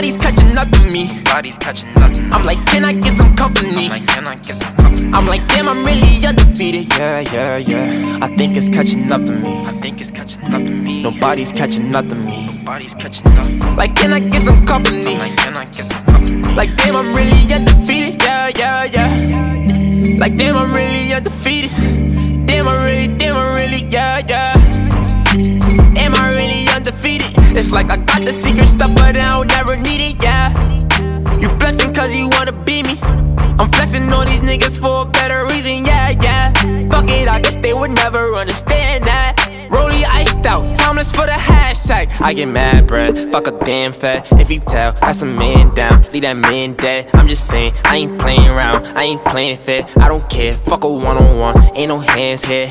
Body's catching up to me. I'm like, can I get some company? I'm like, damn, I'm really undefeated. Yeah. I think it's catching up to me. Nobody's catching up to me. Like, can I get some company? Like, damn, I'm really undefeated. Yeah. Like, damn, I'm really undefeated. Damn, I really, yeah. Am I really undefeated? It's like I got the secret stuff, but I don't ever need it, yeah. You flexing cause you wanna be me. I'm flexing on these niggas for a better reason, yeah. Fuck it, I guess they would never understand that. Rollie iced out, timeless for the hashtag. I get mad, bruh, fuck a damn fat. If he tell, that's a man down, leave that man dead. I'm just saying, I ain't playing around, I ain't playing fair. I don't care, fuck a one-on-one, ain't no hands here.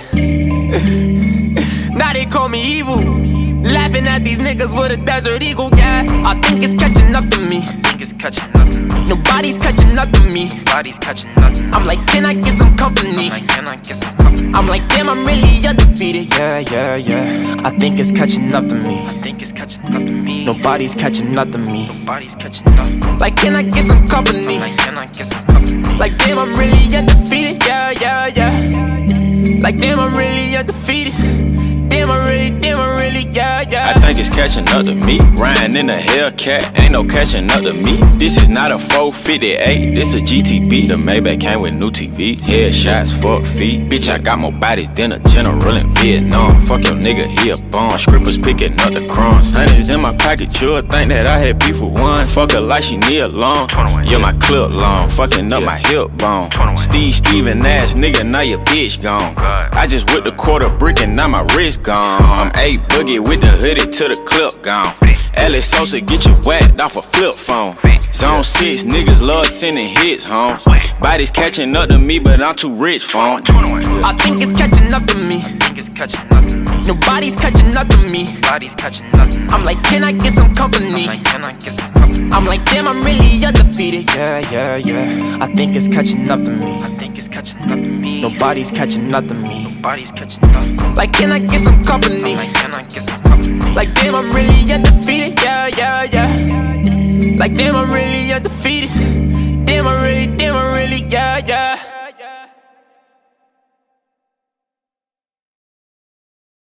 Now they call me evil, laughing at these niggas with a desert eagle, yeah. I think it's catching up to me. Nobody's catching up to me. I'm like, can I get some company? I'm like, damn, I'm really undefeated. Yeah. I think it's catching up to me. Nobody's catching up to me. Like, can I get some company? Like, damn, I'm really undefeated. Yeah. Like, damn, I'm really undefeated. Damn, I really, yeah. I think it's catching up to me. Riding in a Hellcat, ain't no catching up to me. This is not a 458, this a GTB. The Maybach came with new TV, headshots, fuck feet. Bitch, I got more bodies than a general in Vietnam. Fuck your nigga, he a bomb. Strippers picking up the crumbs. Honey's in my pocket, you'll think that I had beef with one. Fuck her like she need a long. Yeah, my clip long, fucking up my hip bone. Steven ass nigga, now your bitch gone. I just whipped a quarter brick and now my wrist gone. I'm A Boogie Wit Da Hoodie till the clip gone. Alice Sosa get you whacked off a flip phone. Zone 6 niggas love sending hits home. Bodies catching up to me, but I'm too rich for 'em. I think it's catching up to me. Nobody's catching up to me. I'm like, can I get some company? I'm like, damn, I'm really undefeated. Yeah. I think it's catching up to me. Nobody's catching up to me. Like, can I get some company? Like, damn, I'm really undefeated. Yeah. Like, damn, I'm really undefeated.